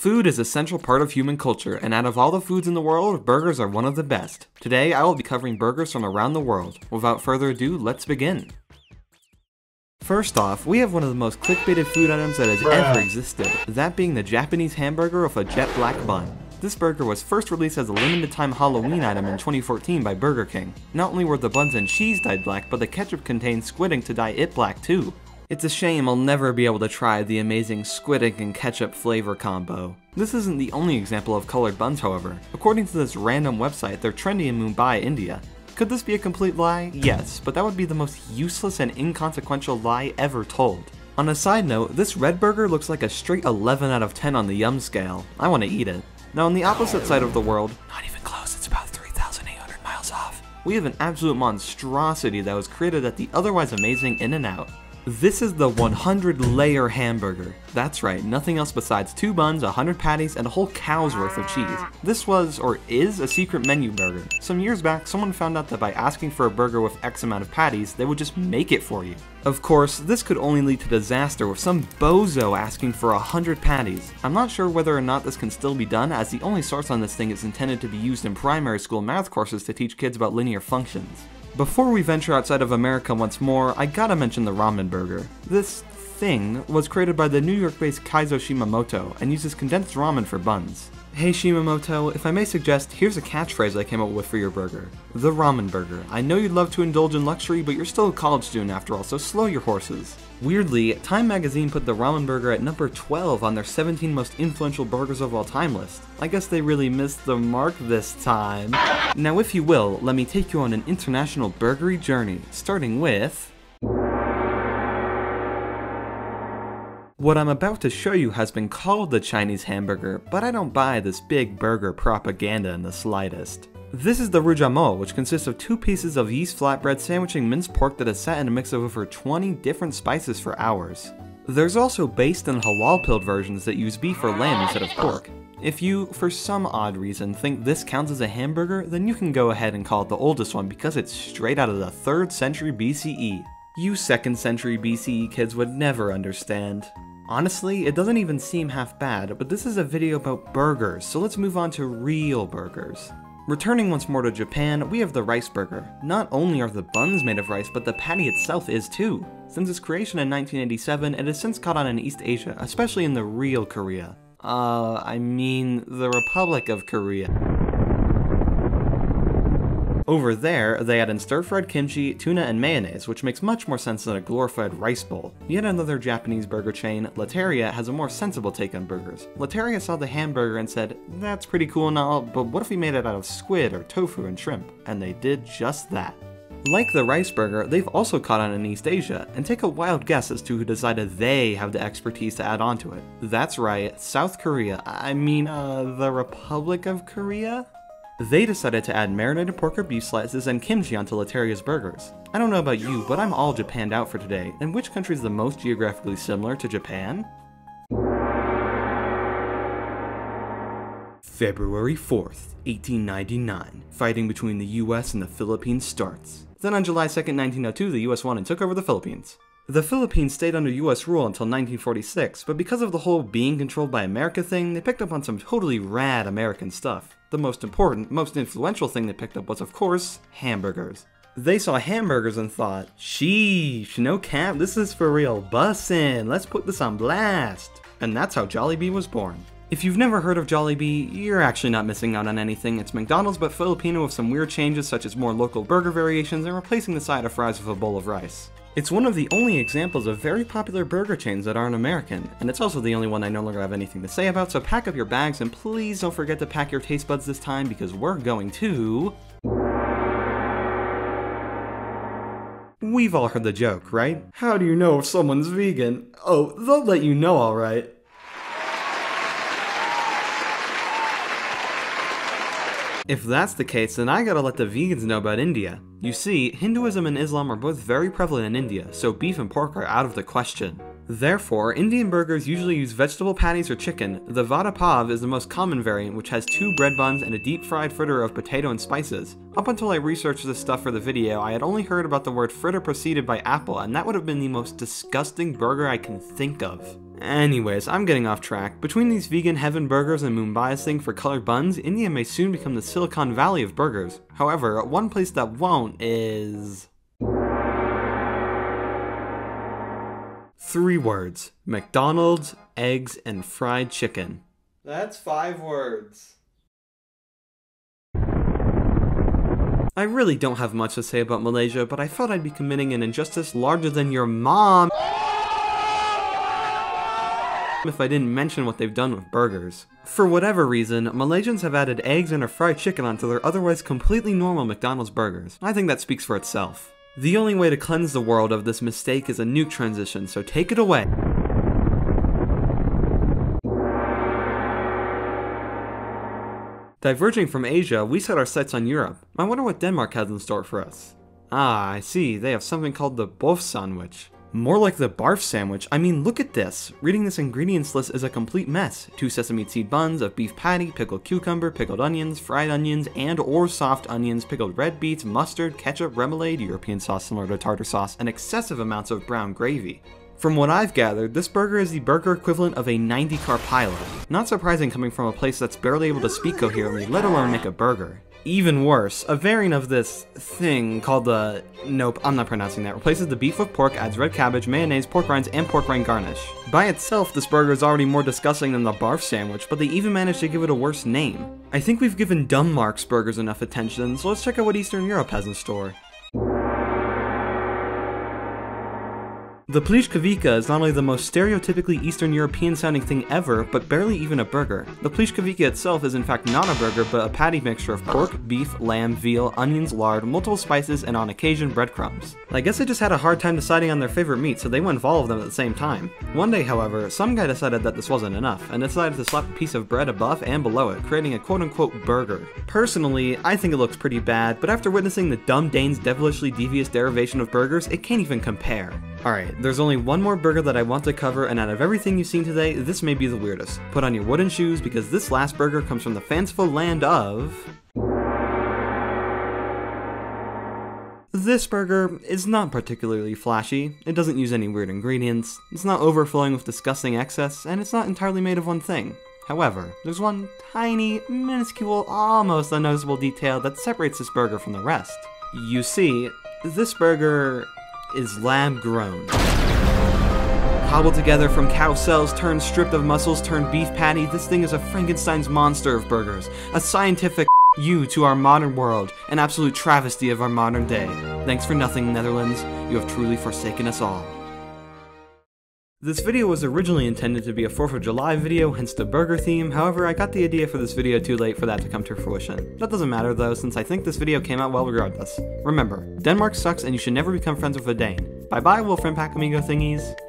Food is a central part of human culture, and out of all the foods in the world, burgers are one of the best. Today, I will be covering burgers from around the world. Without further ado, let's begin. First off, we have one of the most clickbaited food items that has ever existed, that being the Japanese hamburger with a jet black bun. This burger was first released as a limited-time Halloween item in 2014 by Burger King. Not only were the buns and cheese dyed black, but the ketchup contained squid ink to dye it black too. It's a shame I'll never be able to try the amazing squid ink and ketchup flavor combo. This isn't the only example of colored buns, however. According to this random website, they're trendy in Mumbai, India. Could this be a complete lie? Yes, but that would be the most useless and inconsequential lie ever told. On a side note, this red burger looks like a straight 11 out of 10 on the yum scale. I want to eat it. Now on the opposite side of the world, not even close, it's about 3,800 miles off, we have an absolute monstrosity that was created at the otherwise amazing In-N-Out. This is the 100-layer hamburger. That's right, nothing else besides 2 buns, 100 patties, and a whole cow's worth of cheese. This was, or is, a secret menu burger. Some years back, someone found out that by asking for a burger with X amount of patties, they would just make it for you. Of course, this could only lead to disaster with some bozo asking for 100 patties. I'm not sure whether or not this can still be done, as the only source on this thing is intended to be used in primary school math courses to teach kids about linear functions. Before we venture outside of America once more, I gotta mention the ramen burger. This thing was created by the New York-based Keizo Shimamoto and uses condensed ramen for buns. Hey Shimamoto, if I may suggest, here's a catchphrase I came up with for your burger. The ramen burger. I know you'd love to indulge in luxury, but you're still a college student after all, so slow your horses. Weirdly, Time Magazine put the ramen burger at number 12 on their 17 most influential burgers of all time list. I guess they really missed the mark this time. Now if you will, let me take you on an international burgery journey, starting with... What I'm about to show you has been called the Chinese hamburger, but I don't buy this big burger propaganda in the slightest. This is the Roujiamo, which consists of 2 pieces of yeast flatbread sandwiching minced pork that is sat in a mix of over 20 different spices for hours. There's also based and halal-pilled versions that use beef or lamb instead of pork. If you, for some odd reason, think this counts as a hamburger, then you can go ahead and call it the oldest one because it's straight out of the 3rd century BCE. You 2nd century BCE kids would never understand. Honestly, it doesn't even seem half bad, but this is a video about burgers, so let's move on to real burgers. Returning once more to Japan, we have the rice burger. Not only are the buns made of rice, but the patty itself is too. Since its creation in 1987, it has since caught on in East Asia, especially in the real Korea. I mean, the Republic of Korea. Over there, they add in stir-fried kimchi, tuna, and mayonnaise, which makes much more sense than a glorified rice bowl. Yet another Japanese burger chain, Lotteria, has a more sensible take on burgers. Lotteria saw the hamburger and said, that's pretty cool and all, but what if we made it out of squid or tofu and shrimp? And they did just that. Like the rice burger, they've also caught on in East Asia, and take a wild guess as to who decided they have the expertise to add on to it. That's right, South Korea. I mean, the Republic of Korea? They decided to add marinated pork or beef slices and kimchi onto Lotteria's burgers. I don't know about you, but I'm all Japanned out for today, and which country is the most geographically similar to Japan? February 4th, 1899. Fighting between the US and the Philippines starts. Then on July 2nd, 1902, the US won and took over the Philippines. The Philippines stayed under US rule until 1946, but because of the whole being controlled by America thing, they picked up on some totally rad American stuff. The most important, most influential thing they picked up was, of course, hamburgers. They saw hamburgers and thought, sheesh, no cap, this is for real, bussin', let's put this on blast. And that's how Jollibee was born. If you've never heard of Jollibee, you're actually not missing out on anything. It's McDonald's but Filipino with some weird changes such as more local burger variations and replacing the side of fries with a bowl of rice. It's one of the only examples of very popular burger chains that aren't American, and it's also the only one I no longer have anything to say about, so pack up your bags and please don't forget to pack your taste buds this time because we're going to... We've all heard the joke, right? How do you know if someone's vegan? Oh, they'll let you know, alright. If that's the case, then I gotta let the vegans know about India. You see, Hinduism and Islam are both very prevalent in India, so beef and pork are out of the question. Therefore, Indian burgers usually use vegetable patties or chicken. The vada pav is the most common variant, which has two bread buns and a deep-fried fritter of potato and spices. Up until I researched this stuff for the video, I had only heard about the word fritter preceded by apple, and that would have been the most disgusting burger I can think of. Anyways, I'm getting off track. Between these vegan heaven burgers and Mumbai's thing for colored buns, India may soon become the Silicon Valley of burgers. However, one place that won't is... 3 words. McDonald's, eggs, and fried chicken. That's 5 words. I really don't have much to say about Malaysia, but I felt I'd be committing an injustice larger than your mom if I didn't mention what they've done with burgers. For whatever reason, Malaysians have added eggs and a fried chicken onto their otherwise completely normal McDonald's burgers. I think that speaks for itself. The only way to cleanse the world of this mistake is a nuke transition, so take it away. Diverging from Asia, we set our sights on Europe. I wonder what Denmark has in store for us. Ah, I see, they have something called the bøf sandwich. More like the barf sandwich. I mean, look at this. Reading this ingredients list is a complete mess. 2 sesame seed buns, a beef patty, pickled cucumber, pickled onions, fried onions, and or soft onions, pickled red beets, mustard, ketchup, remoulade, European sauce similar to tartar sauce, and excessive amounts of brown gravy. From what I've gathered, this burger is the burger equivalent of a 90-car pileup. Not surprising coming from a place that's barely able to speak coherently, let alone make a burger. Even worse, a variant of this thing called the... nope, I'm not pronouncing that. Replaces the beef with pork, adds red cabbage, mayonnaise, pork rinds, and pork rind garnish. By itself, this burger is already more disgusting than the barf sandwich, but they even managed to give it a worse name. I think we've given Denmark's burgers enough attention, so let's check out what Eastern Europe has in store. The pljeskavica is not only the most stereotypically Eastern European sounding thing ever, but barely even a burger. The pljeskavica itself is in fact not a burger, but a patty mixture of pork, beef, lamb, veal, onions, lard, multiple spices, and on occasion breadcrumbs. I guess they just had a hard time deciding on their favorite meat, so they went with all of them at the same time. One day, however, some guy decided that this wasn't enough, and decided to slap a piece of bread above and below it, creating a quote-unquote burger. Personally, I think it looks pretty bad, but after witnessing the dumb Dane's devilishly devious derivation of burgers, it can't even compare. Alright, there's only one more burger that I want to cover, and out of everything you've seen today, this may be the weirdest. Put on your wooden shoes, because this last burger comes from the fanciful land of... This burger is not particularly flashy, it doesn't use any weird ingredients, it's not overflowing with disgusting excess, and it's not entirely made of one thing. However, there's one tiny, minuscule, almost unnoticeable detail that separates this burger from the rest. You see, this burger... is lamb grown. Cobbled together from cow cells, turned stripped of muscles, turned beef patty, this thing is a Frankenstein's monster of burgers. A scientific you to our modern world, an absolute travesty of our modern day. Thanks for nothing, Netherlands. You have truly forsaken us all. This video was originally intended to be a 4th of July video, hence the burger theme, however I got the idea for this video too late for that to come to fruition. That doesn't matter though, since I think this video came out well regardless. Remember, Denmark sucks and you should never become friends with a Dane. Bye bye Wolf Pack Amigo thingies!